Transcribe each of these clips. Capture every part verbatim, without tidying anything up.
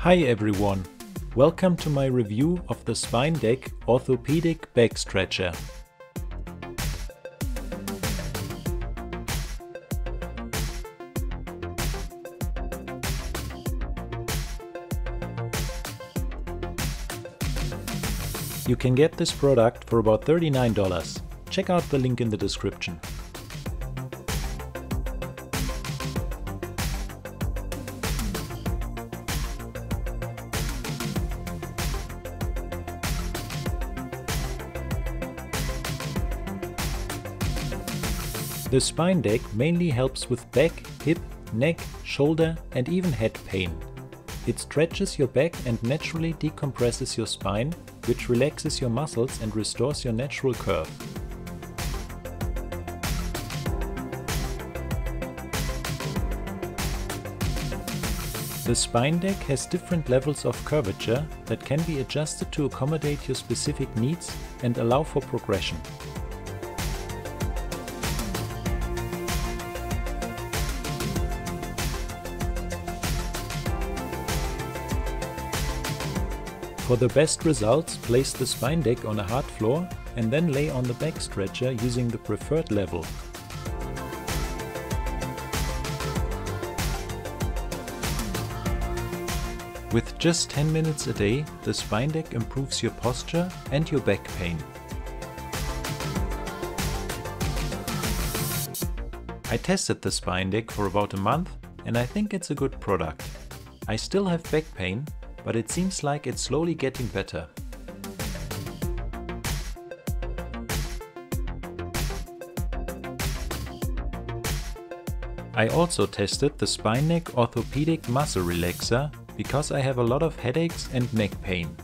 Hi everyone, welcome to my review of the SpineDeck Orthopedic Back Stretcher. You can get this product for about thirty-nine dollars. Check out the link in the description. The SpineDeck mainly helps with back, hip, neck, shoulder and even head pain. It stretches your back and naturally decompresses your spine, which relaxes your muscles and restores your natural curve. The SpineDeck has different levels of curvature that can be adjusted to accommodate your specific needs and allow for progression. For the best results, place the SpineDeck on a hard floor and then lay on the back stretcher using the preferred level. With just ten minutes a day, the SpineDeck improves your posture and your back pain. I tested the SpineDeck for about a month and I think it's a good product. I still have back pain, but it seems like it's slowly getting better. I also tested the SpineNeck Orthopedic Muscle Relaxer because I have a lot of headaches and neck pain.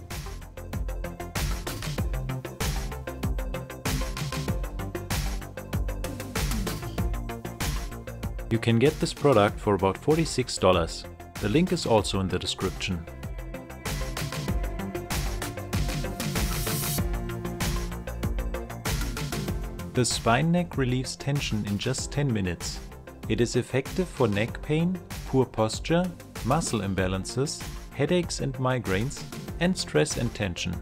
You can get this product for about forty-six dollars. The link is also in the description. The SpineNeck relieves tension in just ten minutes. It is effective for neck pain, poor posture, muscle imbalances, headaches and migraines, and stress and tension.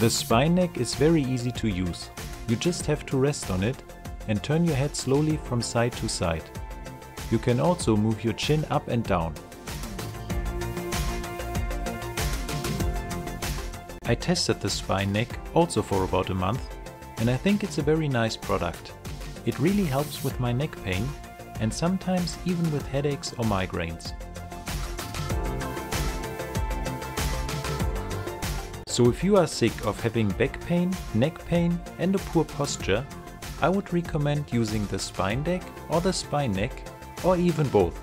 The SpineNeck is very easy to use. You just have to rest on it and turn your head slowly from side to side. You can also move your chin up and down. I tested the SpineNeck also for about a month and I think it's a very nice product. It really helps with my neck pain and sometimes even with headaches or migraines. So if you are sick of having back pain, neck pain and a poor posture, I would recommend using the SpineDeck or the SpineNeck or even both.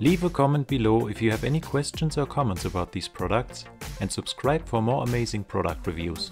Leave a comment below if you have any questions or comments about these products and subscribe for more amazing product reviews.